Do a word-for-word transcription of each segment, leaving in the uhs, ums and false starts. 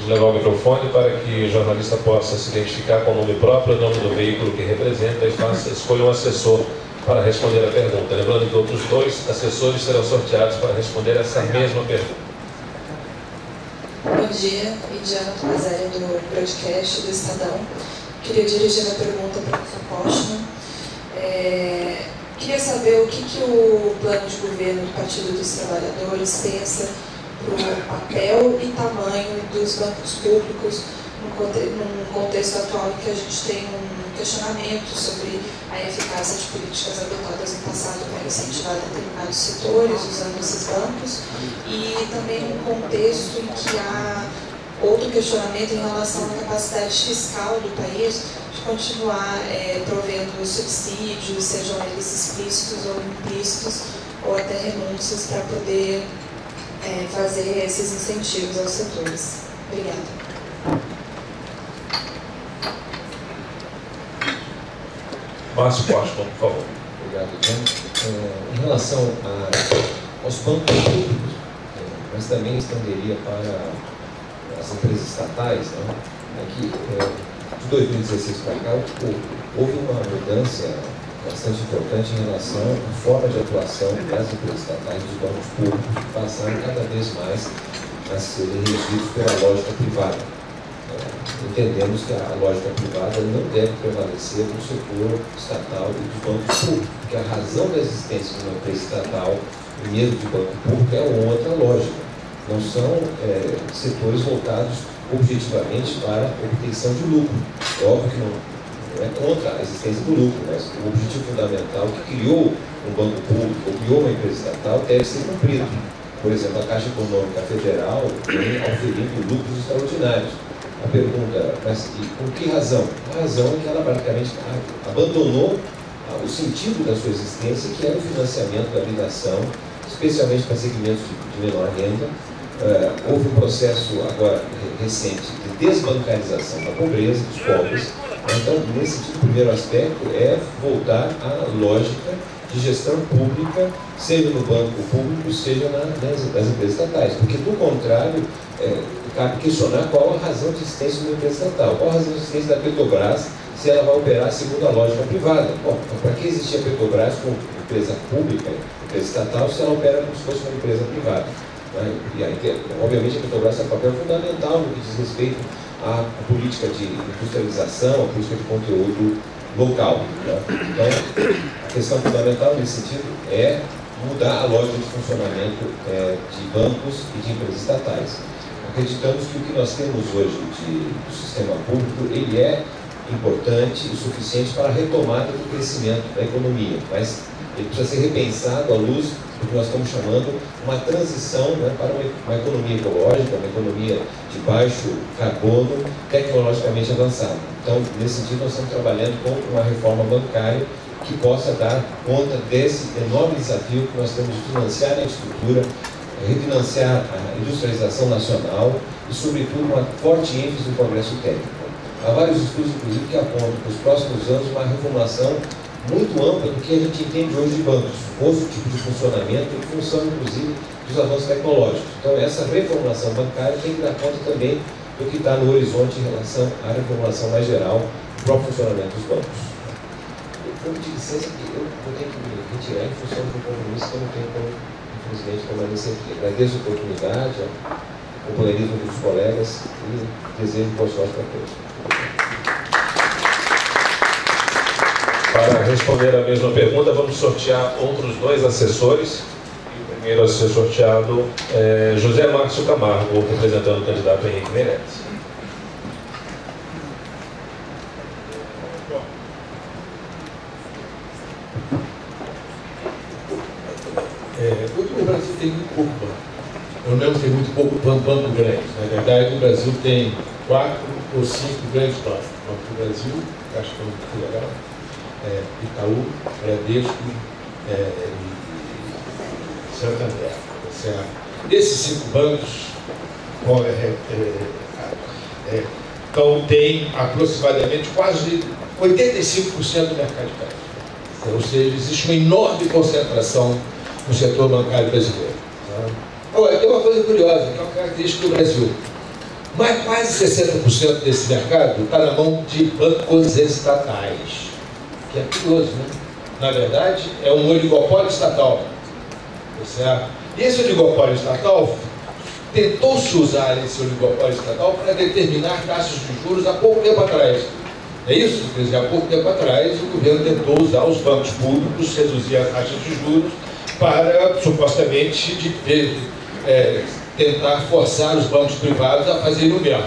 de levar o microfone para que o jornalista possa se identificar com o nome próprio, o nome do veículo que representa e faça, escolha um assessor para responder a pergunta. Lembrando que outros dois assessores serão sorteados para responder essa mesma pergunta. Bom dia, Indiana Tomazeri do podcast do Estadão. Queria dirigir uma pergunta para o professor Costa. É, queria saber o que, que o plano de governo do Partido dos Trabalhadores pensa o papel e tamanho dos bancos públicos num contexto atual em que a gente tem um questionamento sobre a eficácia de políticas adotadas no passado para incentivar determinados setores usando esses bancos e também um contexto em que há outro questionamento em relação à capacidade fiscal do país de continuar é, provendo subsídios, sejam eles explícitos ou implícitos, ou até renúncias para poder É, fazer esses incentivos aos setores. Obrigada. Márcio Costa, por favor. Obrigado, então, é, em relação a, aos bancos públicos, é, mas também estenderia para as empresas estatais, né, aqui, é, de dois mil e dezesseis para cá, houve uma mudança bastante importante em relação à forma de atuação das empresas estatais e dos bancos públicos, que passaram cada vez mais a serem regidos pela lógica privada. É, entendemos que a lógica privada não deve prevalecer no setor estatal e dos bancos públicos, porque a razão da existência de uma empresa estatal e mesmo de banco público é uma outra lógica. Não são é, setores voltados objetivamente para a obtenção de lucro. É óbvio que não. Não é contra a existência do lucro, mas o objetivo fundamental que criou um banco público ou criou uma empresa estatal deve ser cumprido. Por exemplo, a Caixa Econômica Federal vem oferindo lucros extraordinários. A pergunta, mas e por que razão? A razão é que ela praticamente abandonou o sentido da sua existência, que era o financiamento da habitação, especialmente para segmentos de menor renda. Houve um processo agora recente de desbancarização da pobreza dos pobres. Então, nesse tipo, o primeiro aspecto é voltar à lógica de gestão pública, seja no banco público, seja na, nas, nas empresas estatais. Porque, do contrário, é, cabe questionar qual a razão de existência de uma empresa estatal, qual a razão de existência da Petrobras, se ela vai operar segundo a lógica privada. Bom, para que existia a Petrobras como empresa pública, empresa estatal, se ela opera como se fosse uma empresa privada? Né? E aí, obviamente, a Petrobras tem um papel fundamental no que diz respeito a política de industrialização, a política de conteúdo local. Né? Então, a questão fundamental nesse sentido é mudar a lógica de funcionamento é, de bancos e de empresas estatais. Acreditamos que o que nós temos hoje de, do sistema público, ele é importante e suficiente para a retomada do crescimento da economia, mas ele precisa ser repensado à luz do que nós estamos chamando uma transição, né, para uma economia ecológica, uma economia de baixo carbono, tecnologicamente avançada. Então, nesse sentido, nós estamos trabalhando com uma reforma bancária que possa dar conta desse enorme desafio que nós temos de financiar a infraestrutura, refinanciar a industrialização nacional e, sobretudo, uma forte ênfase no progresso técnico. Há vários estudos, inclusive, que apontam para os próximos anos uma reformulação muito ampla do que a gente entende hoje de bancos, outro tipo de funcionamento em função, inclusive, dos avanços tecnológicos. Então, essa reformulação bancária tem que dar conta também do que está no horizonte em relação à reformulação mais geral para o funcionamento dos bancos. Eu pedi licença que eu vou ter que me retirar em função do compromisso que eu não tenho como, infelizmente, permanecer aqui. Agradeço a oportunidade, o companheirismo dos colegas e desejo boa sorte para todos. Para responder a mesma pergunta, vamos sortear outros dois assessores. O primeiro a ser sorteado é José Márcio Camargo, representando o candidato Henrique Meirelles. É, o Brasil tem muito pouco banco. Pelo menos tem muito pouco banco grande. Na verdade, o Brasil tem quatro ou cinco grandes bancos. Banco do Brasil, Caixa Econômica Federal, É, Itaú, Bradesco é, e Santander. Esses cinco bancos bom, é, é, é, contêm aproximadamente quase oitenta e cinco por cento do mercado de crédito. Ou seja, existe uma enorme concentração no setor bancário brasileiro. Tá? Agora, tem uma coisa curiosa, que é uma característica do Brasil. Mas quase sessenta por cento desse mercado está na mão de bancos estatais, que é curioso, né? Na verdade, é um oligopólio estatal. Certo? Esse oligopólio estatal, tentou-se usar esse oligopólio estatal para determinar taxas de juros há pouco tempo atrás. É isso? Quer dizer, há pouco tempo atrás, o governo tentou usar os bancos públicos, reduzir as taxas de juros, para, supostamente, de, de, é, tentar forçar os bancos privados a fazerem o mesmo.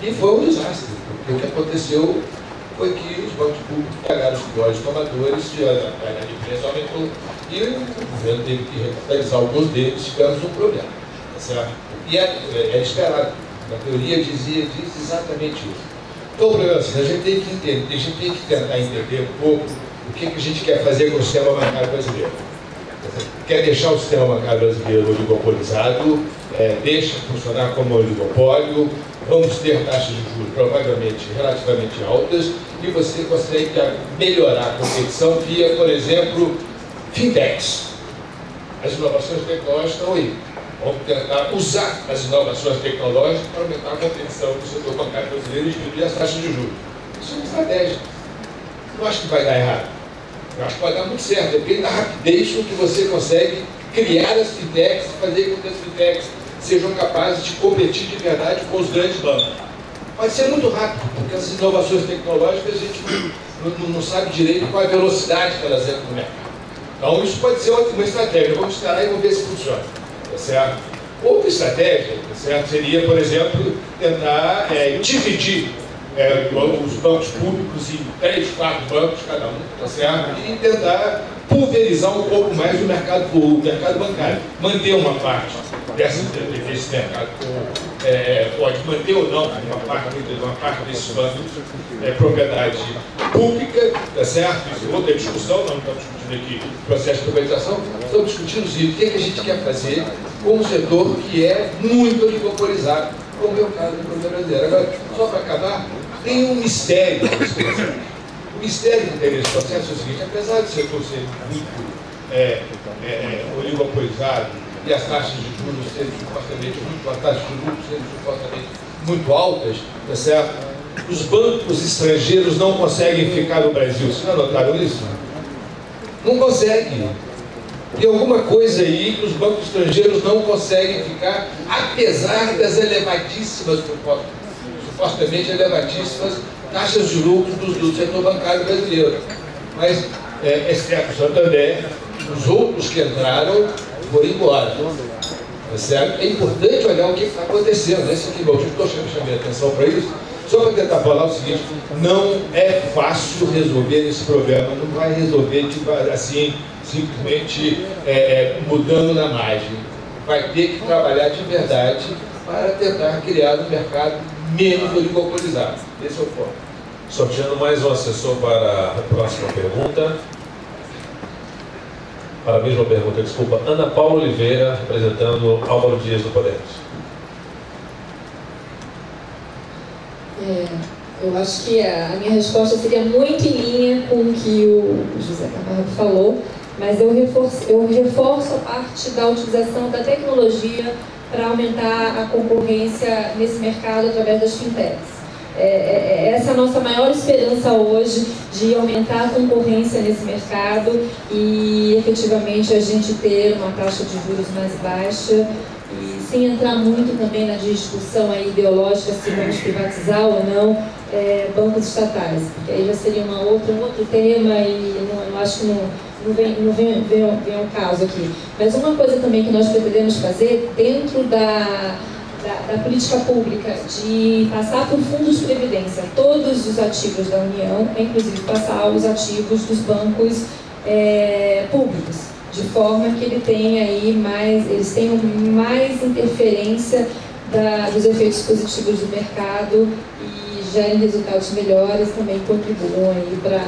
E foi um desastre, porque o que aconteceu foi que os bancos públicos pagaram os piores tomadores, a, a, a diferença aumentou, e o governo teve que recapitalizar alguns deles, ficamos um problema. Tá certo? E é, é, é esperado, na teoria dizia, diz exatamente isso. Então, o problema é assim, a gente tem que entender, a gente tem que tentar entender um pouco o que, que a gente quer fazer com o sistema bancário brasileiro. Quer deixar o sistema bancário brasileiro oligopolizado, é, deixa funcionar como oligopólio, vamos ter taxas de juros provavelmente relativamente altas e você consegue melhorar a competição via, por exemplo, fintechs. As inovações tecnológicas estão aí. Vamos tentar usar as inovações tecnológicas para aumentar a competição do setor bancário brasileiro e diminuir as taxas de juros. Isso é uma estratégia. Não acho que vai dar errado. Eu acho que vai dar muito certo. Depende da rapidez com que você consegue criar as fintechs e fazer com que as fintechs sejam capazes de competir de verdade com os grandes bancos. Pode ser muito rápido, porque essas inovações tecnológicas a gente não, não, não sabe direito qual é a velocidade que elas entram no mercado. Então isso pode ser uma estratégia. Vamos esperar e vamos ver se funciona. Tá certo? Outra estratégia, tá certo? Seria, por exemplo, tentar é, dividir é, os bancos públicos em três, quatro bancos cada um, tá certo? E tentar pulverizar um pouco mais o mercado, o mercado bancário. Manter uma parte dessa, desse mercado, é, pode manter ou não uma parte, uma parte desses bancos é propriedade pública, tá certo? Isso é outra discussão, não estamos discutindo aqui o processo de privatização, estamos discutindo o que a gente quer fazer com um setor que é muito oligopolizado, como é o caso do governo brasileiro. Agora, só para acabar, tem um mistério nesse processo. O mistério que tem nesse processo é o seguinte: apesar do setor ser muito é, é, oligopolizado e as taxas de juros serem supostamente muito, as taxas de juros serem supostamente muito altas, tá certo? Os bancos estrangeiros não conseguem ficar no Brasil. Vocês não notaram isso? Não conseguem. Tem alguma coisa aí que os bancos estrangeiros não conseguem ficar, apesar das elevadíssimas, supostamente elevadíssimas, taxas de lucro do, do setor bancário brasileiro. Mas, é, exceto o Santander, os outros que entraram foram embora. Certo? É importante olhar o que está acontecendo. Esse aqui, meu tio, estou chamando a atenção para isso. Só para tentar falar o seguinte: não é fácil resolver esse problema. Não vai resolver tipo, assim, simplesmente é, mudando na margem. Vai ter que trabalhar de verdade para tentar criar um mercado menos oligopolizado. Esse é o foco. Sorteando mais um assessor para a próxima pergunta. Para a mesma pergunta, desculpa. Ana Paula Oliveira, representando Álvaro Dias do Podemos. É, eu acho que a, a minha resposta seria muito em linha com o que o José Camargo falou, mas eu reforço, eu reforço a parte da utilização da tecnologia para aumentar a concorrência nesse mercado através das fintechs. É, é, essa é a nossa maior esperança hoje, de aumentar a concorrência nesse mercado e efetivamente a gente ter uma taxa de juros mais baixa, e sem entrar muito também na discussão aí ideológica se vamos privatizar ou não é, bancos estatais, porque aí já seria uma outra, um outro tema e não, não acho que não... não vem, não vem, vem, vem ao caso aqui. Mas uma coisa também que nós pretendemos fazer dentro da, da, da política pública de passar por fundos de previdência todos os ativos da União, inclusive passar os ativos dos bancos é, públicos, de forma que ele tenha aí mais, eles tenham mais interferência da, dos efeitos positivos do mercado e gerem resultados melhores, também contribuam aí para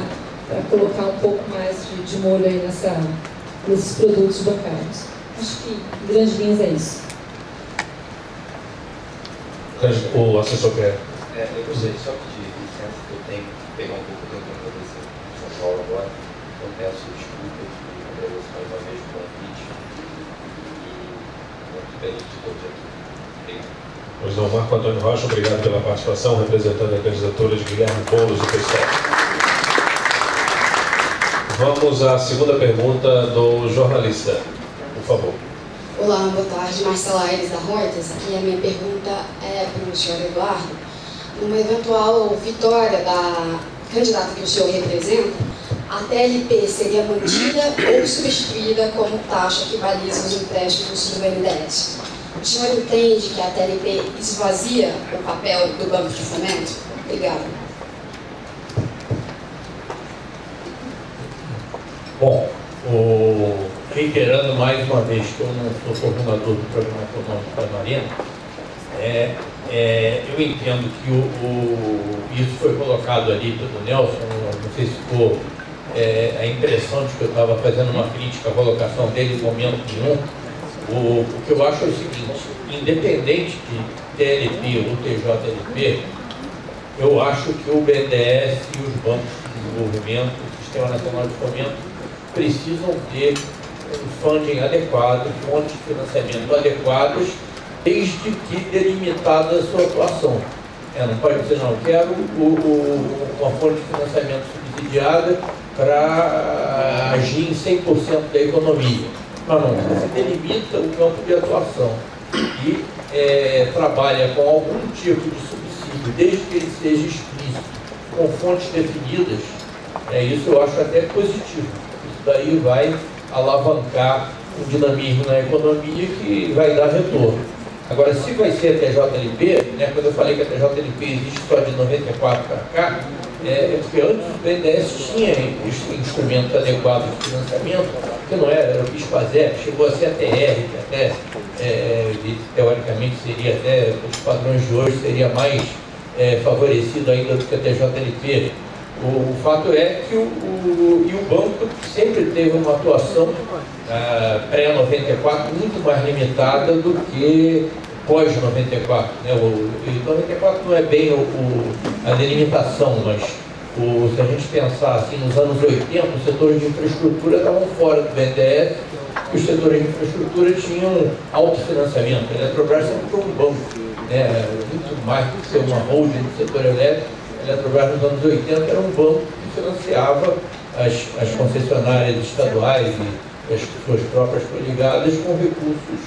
para colocar um pouco mais de, de molho aí nessa, nesses produtos bancários. Acho que, em grandes linhas, é isso. O assessor quer. É, eu gostaria só de licença que eu tenho que pegar um pouco do tempo para agradecer a São Paulo agora. Eu peço desculpas e agradeço mais uma vez o convite. E muito bem de todos aqui. Obrigado. Pois não, Marco Antônio Rocha, obrigado pela participação, representando a candidatura de Guilherme Boulos e pessoal. Vamos à segunda pergunta do jornalista, por favor. Olá, boa tarde, Marcela Aires da Hortes. Aqui a minha pergunta é para o senhor Eduardo. Numa eventual vitória da candidata que o senhor representa, a T L P seria mantida ou substituída como taxa que baliza os empréstimos do B N D E S? O senhor entende que a T L P esvazia o papel do Banco de Fomento? Obrigado. Bom, o... reiterando mais uma vez que eu não sou coordenador do Programa Econômico da Marina, é, é, eu entendo que o, o, isso foi colocado ali pelo Nelson, não sei se ficou é, a impressão de que eu estava fazendo uma crítica à colocação dele em momento nenhum. O, o que eu acho é o seguinte: independente de T L P ou T J L P, eu acho que o B N D E S e os bancos de desenvolvimento, o Sistema Nacional de Fomento, precisam ter um funding adequado, fontes de financiamento adequadas, desde que delimitada a sua atuação. É, não pode dizer, não, eu quero o, o, uma fonte de financiamento subsidiada para agir em cem por cento da economia. Não, não, você delimita o campo de atuação e é, trabalha com algum tipo de subsídio, desde que ele seja explícito, com fontes definidas, é, isso eu acho até positivo. Isso daí vai alavancar o dinamismo na economia que vai dar retorno. Agora, se vai ser a T J L P, né, quando eu falei que a T J L P existe só de noventa e quatro para cá, é porque antes o B N D E S tinha instrumentos adequados de financiamento, que não era, era o Bispa, chegou a ser a T R, que até, é, teoricamente, seria até, os padrões de hoje, seria mais é, favorecido ainda do que a T J L P. O, o fato é que o, o, e o banco sempre teve uma atuação ah, pré-noventa e quatro muito mais limitada do que pós-noventa e quatro, né? O noventa e quatro não é bem o, o, a delimitação, mas o, se a gente pensar assim, nos anos oitenta, os setores de infraestrutura estavam fora do B N D E S e os setores de infraestrutura tinham autofinanciamento. A Eletrobras sempre foi um banco, né? Muito mais do que ser uma holding do setor elétrico. A Eletrobras nos anos oitenta era um banco que financiava as, as concessionárias estaduais e as suas próprias coligadas com recursos,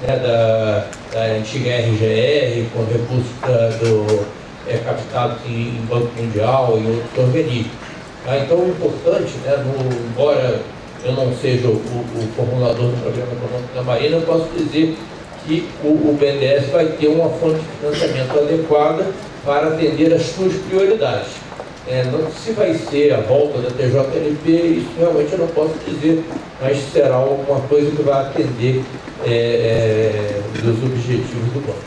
né, da, da antiga R G R, com recursos da, do, é, captados em, em Banco Mundial e outros organismos. Ah, então, o importante, né, no, embora eu não seja o, o formulador do Programa Econômico da Marina, eu posso dizer que o, o B N D E S vai ter uma fonte de financiamento adequada para atender as suas prioridades. É, não, se vai ser a volta da T J L P, isso realmente eu não posso dizer, mas será alguma coisa que vai atender é, é, dos objetivos do banco.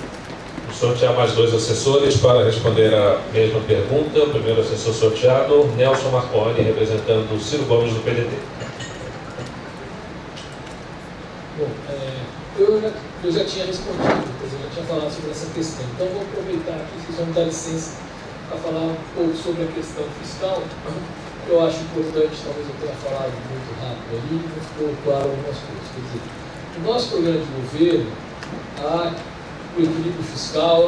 Vou sortear mais dois assessores para responder a mesma pergunta. O primeiro assessor sorteado, Nelson Marconi, representando o Ciro Gomes do P D T. Bom, é, eu, já, eu já tinha respondido, eu já tinha falado sobre essa questão, então vou aproveitar aqui, vocês vão me dar licença para falar um pouco sobre a questão fiscal, que eu acho importante, talvez eu tenha falado muito rápido ali, não ficou claro algumas coisas. Quer dizer, no nosso programa de governo, a, o equilíbrio fiscal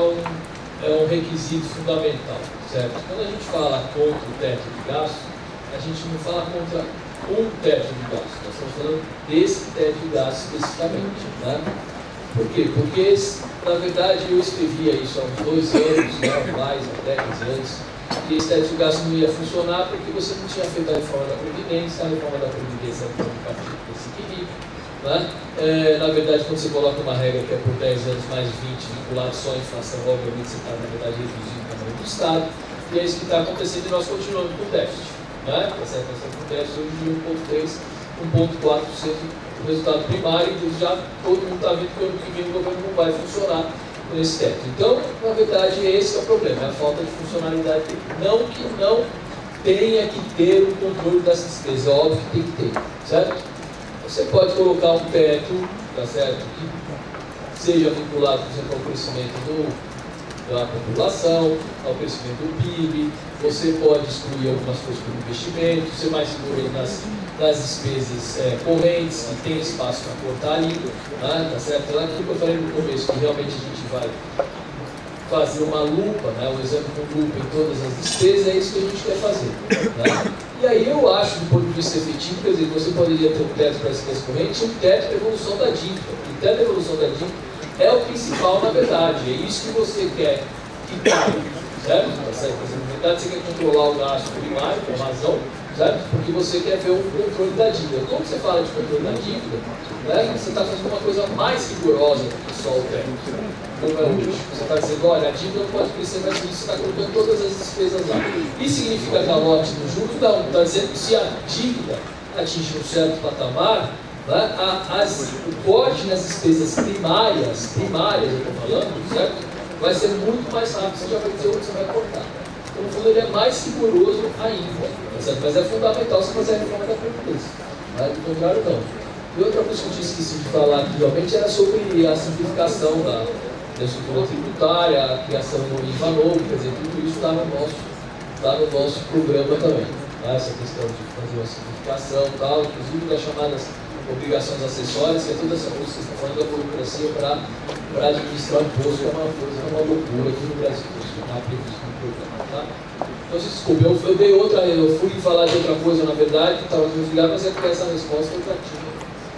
é um, é um requisito fundamental, certo? Quando a gente fala contra o teto de gasto, a gente não fala contra um teto de gasto, nós estamos falando desse teto de gasto especificamente, né? Por quê? Porque, na verdade, eu escrevia isso há uns dois anos, não mais, até dez anos, que esse teto de gasto não ia funcionar porque você não tinha feito a reforma da Previdência, a reforma da Previdência não é partido desse equilíbrio, né? É, na verdade, quando você coloca uma regra que é por dez anos mais vinte, vinculado só à inflação, obviamente você está, na verdade, reduzindo o tamanho do Estado, e é isso que está acontecendo e nós continuamos com o déficit, né? Essa questão do déficit hoje de um vírgula três, um vírgula quatro por cento. O resultado primário, já todo mundo está vendo que o ano que vem o governo não vai funcionar nesse teto. Então, na verdade, esse é o problema, é a falta de funcionalidade. Não que não tenha que ter o controle das despesas, óbvio que tem que ter, certo? Você pode colocar um teto, tá certo, que seja vinculado, por exemplo, ao crescimento do, da população, ao crescimento do P I B, você pode excluir algumas coisas por investimento, ser mais seguro nas... das despesas é, correntes, que tem espaço para cortar ali, né, tá certo? Aquilo que eu falei no começo, que realmente a gente vai fazer uma lupa, né, um exame com lupa em todas as despesas, é isso que a gente quer fazer. Né? E aí eu acho, do ponto de vista efetivo, quer dizer, você poderia ter um teto para as correntes e um teto para a evolução da dívida. O teto da evolução da dívida é o principal, na verdade, é isso que você quer ficar, certo? Na verdade, você quer controlar o gasto primário, com razão, certo? Porque você quer ver o controle da dívida. Quando você fala de controle da dívida, né, você está fazendo uma coisa mais rigorosa do que só o teto. Como é hoje. Você está dizendo, olha, a dívida não pode crescer mais que isso, você está colocando todas as despesas lá. Isso significa calote no juros? Não. Está dizendo que se a dívida atingir um certo patamar, né, a, as, o corte nas despesas primárias, primárias, eu estou falando, certo? Vai ser muito mais rápido, você já vai dizer onde você vai cortar. Então, no fundo, ele é mais rigoroso ainda, certo? Mas é fundamental você fazer a reforma da Previdência. Né? Do contrário, não. E outra coisa que eu tinha esquecido de falar aqui, realmente, era sobre a simplificação da, da estrutura tributária, a criação do I V A novo, quer dizer, tudo isso está no nosso, está no nosso programa também. Né? Essa questão de fazer uma simplificação e tal, inclusive das chamadas obrigações acessórias, que é toda essa coisa que vocês estão falando da burocracia para administrar o imposto, é uma coisa, é uma loucura aqui no Brasil, isso não está previsto no programa, tá? Então, se desculpe, eu, eu dei outra, eu fui falar de outra coisa, na verdade, que estava desligado, mas é porque essa resposta eu já tinha.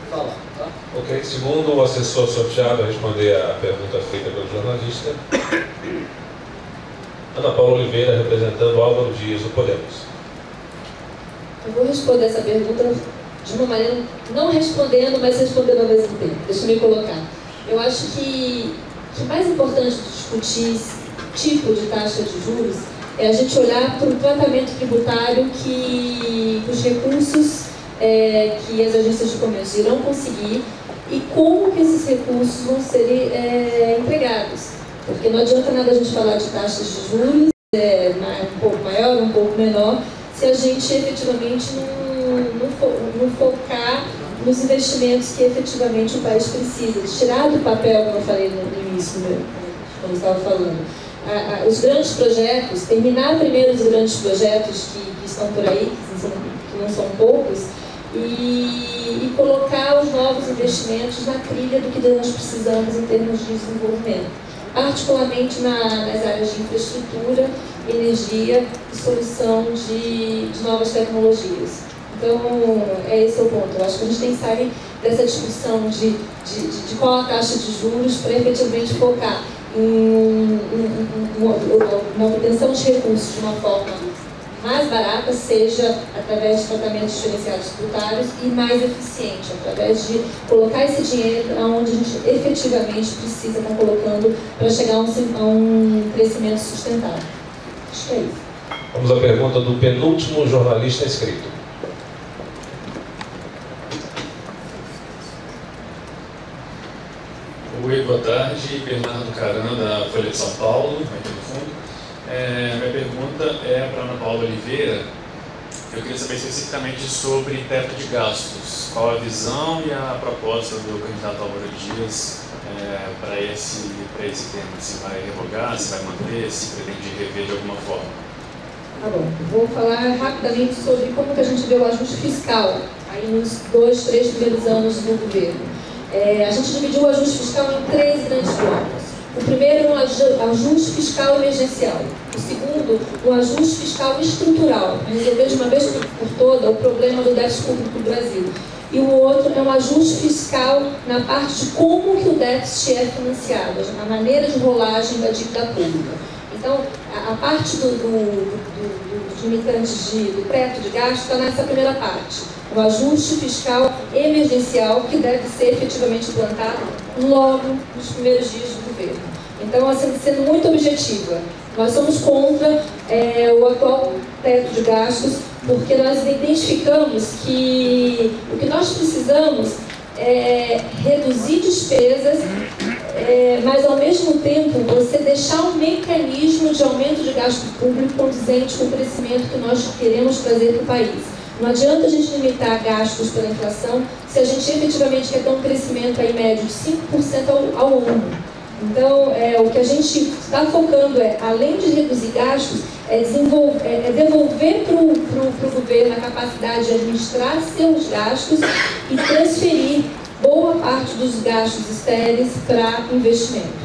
Falar, tá? Ok, segundo o assessor sorteado a responder a pergunta feita pelo jornalista, Ana Paula Oliveira, representando Álvaro Dias, o Podemos. Eu vou responder essa pergunta de uma maneira, não respondendo, mas respondendo ao mesmo tempo. Deixa eu me colocar. Eu acho que o mais importante discutir esse tipo de taxa de juros é a gente olhar para o tratamento tributário que os recursos É, que as agências de comércio irão conseguir e como que esses recursos vão ser é, empregados. Porque não adianta nada a gente falar de taxas de juros, é, um pouco maior, um pouco menor, se a gente efetivamente não, não, fo, não focar nos investimentos que efetivamente o país precisa. Tirar do papel, como eu falei no início, quando estava falando, a, a, os grandes projetos, terminar primeiro os grandes projetos que, que estão por aí, que não são poucos, E, e colocar os novos investimentos na trilha do que nós precisamos em termos de desenvolvimento, particularmente na, nas áreas de infraestrutura, energia e solução de, de novas tecnologias. Então, é esse o ponto. Eu acho que a gente tem que sair dessa discussão de, de, de, de qual a taxa de juros para efetivamente focar em, em, em uma, uma obtenção de recursos de uma forma mais barata, seja através de tratamentos diferenciados tributários, e mais eficiente, através de colocar esse dinheiro onde a gente efetivamente precisa estar colocando para chegar a um, a um crescimento sustentável. Acho que é isso. Vamos à pergunta do penúltimo jornalista inscrito. Oi, boa tarde. Bernardo Caramba, da Folha de São Paulo, aqui no fundo. É, minha pergunta é para Ana Paula Oliveira. Eu queria saber especificamente sobre teto de gastos. Qual a visão e a proposta do candidato Álvaro Dias é, para esse, para esse tema? Se vai revogar, se vai manter, se pretende rever de alguma forma? Tá bom. Vou falar rapidamente sobre como que a gente vê o ajuste fiscal aí nos dois, três primeiros anos do governo. É, a gente dividiu o ajuste fiscal em três grandes blocos. O primeiro é um ajuste fiscal emergencial. O segundo, um ajuste fiscal estrutural, para resolver de uma vez por toda o problema do déficit público do Brasil. E o outro é um ajuste fiscal na parte de como que o déficit é financiado, na maneira de rolagem da dívida pública. Então, a, a parte do, do, do, dos limitantes de, do teto de gasto está nessa primeira parte. O ajuste fiscal emergencial que deve ser efetivamente implantado logo nos primeiros dias do governo. Então, assim, sendo muito objetiva, nós somos contra é, o atual teto de gastos, porque nós identificamos que o que nós precisamos é reduzir despesas, é, mas ao mesmo tempo você deixar um mecanismo de aumento de gasto público condizente com o crescimento que nós queremos trazer para o país. Não adianta a gente limitar gastos pela inflação se a gente efetivamente quer ter um crescimento aí médio de cinco por cento ao, ao ano. Então, é, o que a gente está focando é, além de reduzir gastos, é, é, é devolver para o governo a capacidade de administrar seus gastos e transferir boa parte dos gastos estéreis para investimento.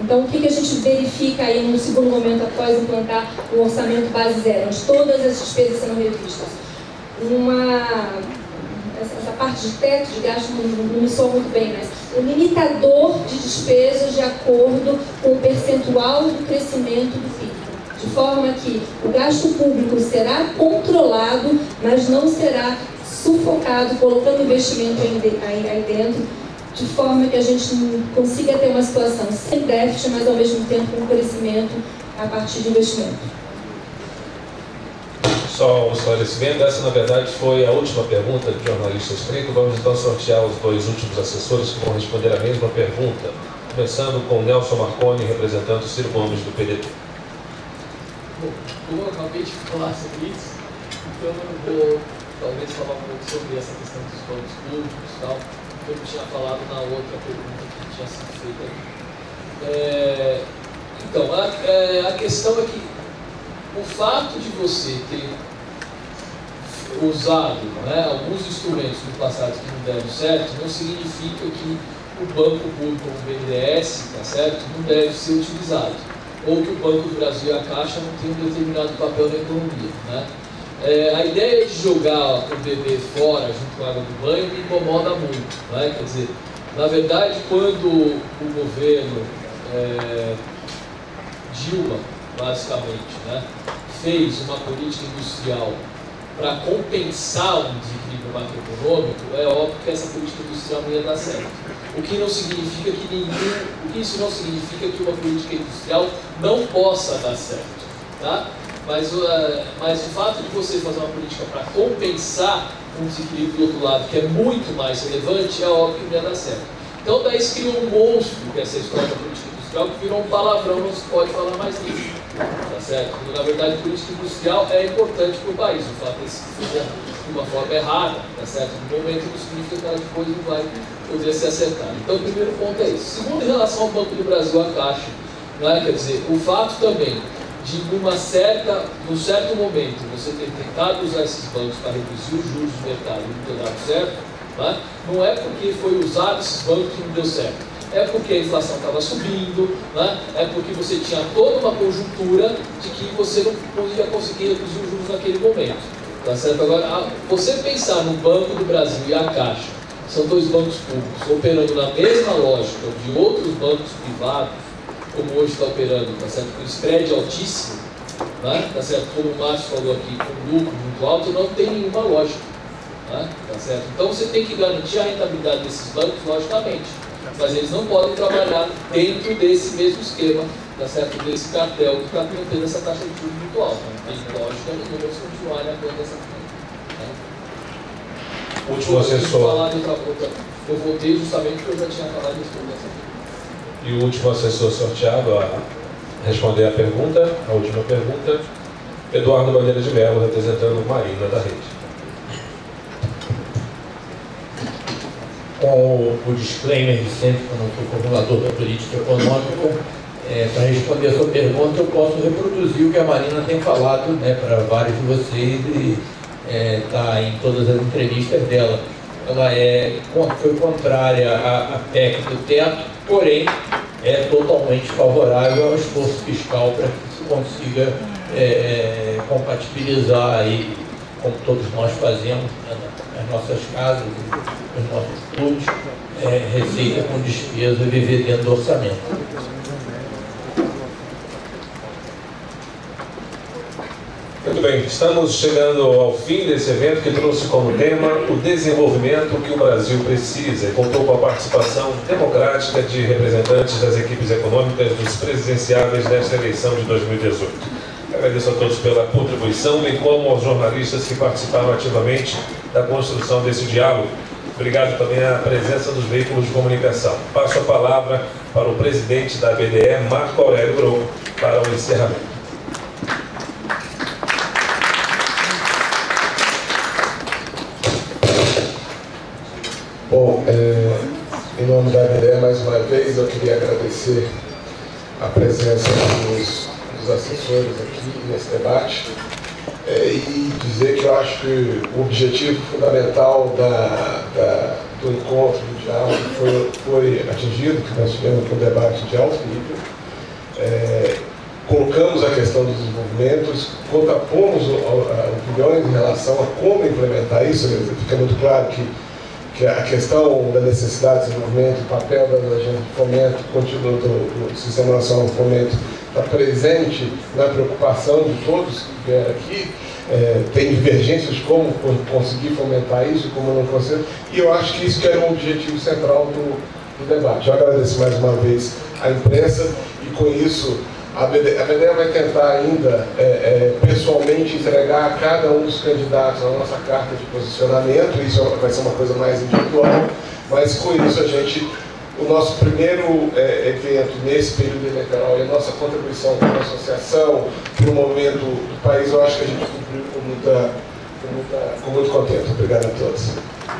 Então, o que a gente verifica aí no segundo momento após implantar o orçamento base zero, onde todas as despesas serão revistas? Uma... Essa parte de teto de gasto não me soa muito bem, mas um limitador de despesas de acordo com o percentual do crescimento do P I B. De forma que o gasto público será controlado, mas não será sufocado, colocando investimento aí dentro, de forma que a gente consiga ter uma situação sem déficit, mas ao mesmo tempo com crescimento a partir de investimento. Só um esclarecimento, essa na verdade foi a última pergunta de jornalista escrito. Vamos então sortear os dois últimos assessores que vão responder a mesma pergunta, começando com Nelson Marconi, representando o Ciro Gomes do P D T. Bom, eu acabei de falar sobre isso, então eu vou talvez falar um pouco sobre essa questão dos planos públicos e tal, que eu tinha falado na outra pergunta que tinha sido feita aqui. É, então, a, é, a questão é que o fato de você ter usado, né, alguns instrumentos do passado que não deram certo, não significa que o banco público, o B N D E S, tá certo, não deve ser utilizado. Ou que o Banco do Brasil e a Caixa não tenham um determinado papel na economia. Né? É, a ideia de jogar o bebê fora junto com a água do banho me incomoda muito. Né? Quer dizer, na verdade, quando o governo é, Dilma, basicamente, né, fez uma política industrial para compensar um desequilíbrio macroeconômico, é óbvio que essa política industrial não ia dar certo. O que não significa que nenhum, o que isso não significa que uma política industrial não possa dar certo, tá? Mas, uh, mas o fato de você fazer uma política para compensar um desequilíbrio do outro lado, que é muito mais relevante, é óbvio que não ia dar certo. Então daí se criou um monstro, que é essa história da política industrial, que virou um palavrão, não se pode falar mais nisso. Tá certo? Na verdade, a política industrial é importante para o país. O fato de se fazer de uma forma errada, tá certo? No momento não significa que ela depois não vai poder ser acertada. Então, o primeiro ponto é isso. Segundo, em relação ao Banco do Brasil, a Caixa, né? Quer dizer, o fato também de, numa certa, num certo momento, você ter tentado usar esses bancos para reduzir os juros do mercado e não ter dado certo, né? Não é porque foi usado esses bancos que não deu certo. É porque a inflação estava subindo, né? É porque você tinha toda uma conjuntura de que você não podia conseguir reduzir os juros naquele momento. Tá certo? Agora, você pensar no Banco do Brasil e a Caixa, que são dois bancos públicos, operando na mesma lógica de outros bancos privados, como hoje está operando, tá certo? Com um spread altíssimo, né? Tá certo? Como o Márcio falou aqui, com um lucro muito alto, não tem nenhuma lógica. Né? Tá certo? Então você tem que garantir a rentabilidade desses bancos, logicamente. Mas eles não podem trabalhar dentro desse mesmo esquema, tá certo? Desse cartel que está mantendo essa taxa de juros muito alta. Não tem lógica nenhuma eles continuarem apoiando essa taxa. Último assessor. Eu voltei justamente porque eu já tinha falado de tudo essa. E o último assessor sorteado a responder a pergunta, a última pergunta, Eduardo Bandeira de Mello, representando Marina da Rede. Com o disclaimer de sempre, que eu não sou formulador da política econômica, é, para responder a sua pergunta, eu posso reproduzir o que a Marina tem falado, né, para vários de vocês, e está é, em todas as entrevistas dela. Ela é, foi contrária à, à P E C do teto, porém é totalmente favorável ao esforço fiscal para que se consiga é, é, compatibilizar aí, como todos nós fazemos, né, nas nossas casas, nos nossos clubes, é, receita com despesa e viver dentro do orçamento. Muito bem, estamos chegando ao fim desse evento que trouxe como tema o desenvolvimento que o Brasil precisa e contou com a participação democrática de representantes das equipes econômicas dos presidenciáveis desta eleição de dois mil e dezoito. Agradeço a todos pela contribuição, bem como aos jornalistas que participaram ativamente da construção desse diálogo. Obrigado também à presença dos veículos de comunicação. Passo a palavra para o presidente da B D E, Marco Aurélio Groh, para o encerramento. Bom, é, em nome da B D E, mais uma vez, eu queria agradecer a presença dos assessores aqui nesse debate é, e dizer que eu acho que o objetivo fundamental da, da, do encontro, do diálogo foi, foi atingido, que nós tivemos um debate de alto nível. É, colocamos a questão dos desenvolvimentos, contrapomos opiniões em relação a como implementar isso. Fica muito claro que, que a questão da necessidade de desenvolvimento, o papel da agenda de fomento, contínuo do, do Sistema Nacional de Fomento, está presente na preocupação de todos que vieram aqui. É, tem divergências de como conseguir fomentar isso, como não conseguir, e eu acho que isso que era um objetivo central do, do debate. Eu agradeço mais uma vez à imprensa e, com isso, a B N D E S vai tentar ainda é, é, pessoalmente entregar a cada um dos candidatos a nossa carta de posicionamento. Isso vai ser uma coisa mais individual, mas, com isso, a gente... O nosso primeiro é, evento nesse período eleitoral e a nossa contribuição para a associação, para o momento do país, eu acho que a gente cumpriu com, muita, com, muita, com muito contento. Obrigado a todos.